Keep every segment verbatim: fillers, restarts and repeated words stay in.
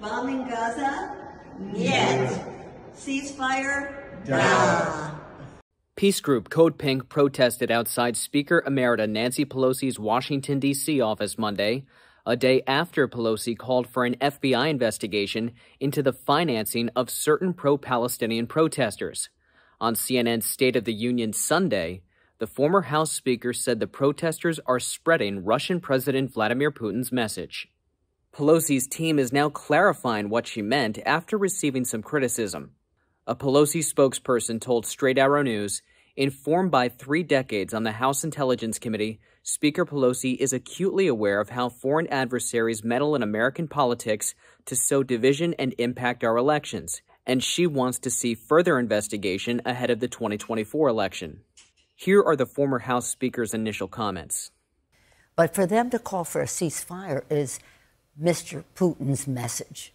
Bombing Gaza? Yet. Ceasefire? Nah. Peace group Code Pink protested outside Speaker Emerita Nancy Pelosi's Washington, D C office Monday, a day after Pelosi called for an F B I investigation into the financing of certain pro-Palestinian protesters. On C N N's State of the Union Sunday, the former House Speaker said the protesters are spreading Russian President Vladimir Putin's message. Pelosi's team is now clarifying what she meant after receiving some criticism. A Pelosi spokesperson told Straight Arrow News, informed by three decades on the House Intelligence Committee, Speaker Pelosi is acutely aware of how foreign adversaries meddle in American politics to sow division and impact our elections, and she wants to see further investigation ahead of the twenty twenty-four election. Here are the former House Speaker's initial comments. But for them to call for a ceasefire is Mister Putin's message.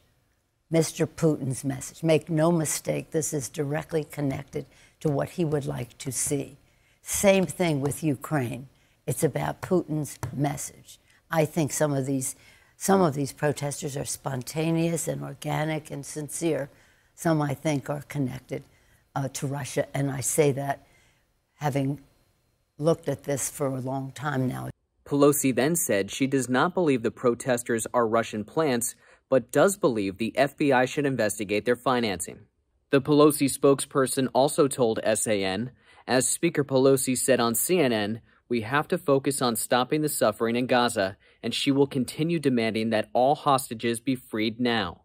Mister Putin's message. Make no mistake, this is directly connected to what he would like to see. Same thing with Ukraine. It's about Putin's message. I think some of these, some of these protesters are spontaneous and organic and sincere. Some, I think, are connected uh, to Russia, and I say that having looked at this for a long time now. Pelosi then said she does not believe the protesters are Russian plants, but does believe the F B I should investigate their financing. The Pelosi spokesperson also told S A N, as Speaker Pelosi said on C N N, we have to focus on stopping the suffering in Gaza, and she will continue demanding that all hostages be freed now.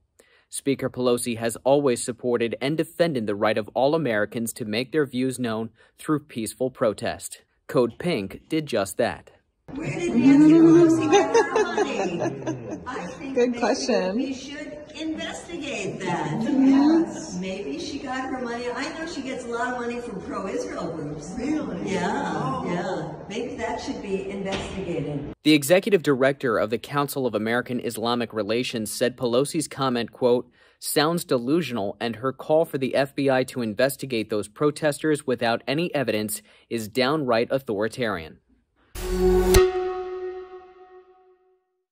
Speaker Pelosi has always supported and defended the right of all Americans to make their views known through peaceful protest. Code Pink did just that. Where did Nancy Pelosi get the money? I think Good maybe question. We should investigate that. Yes. Maybe she got her money. I know she gets a lot of money from pro-Israel groups. Really? Yeah, oh. yeah. Maybe that should be investigated. The executive director of the Council of American Islamic Relations said Pelosi's comment, quote, sounds delusional, and her call for the F B I to investigate those protesters without any evidence is downright authoritarian.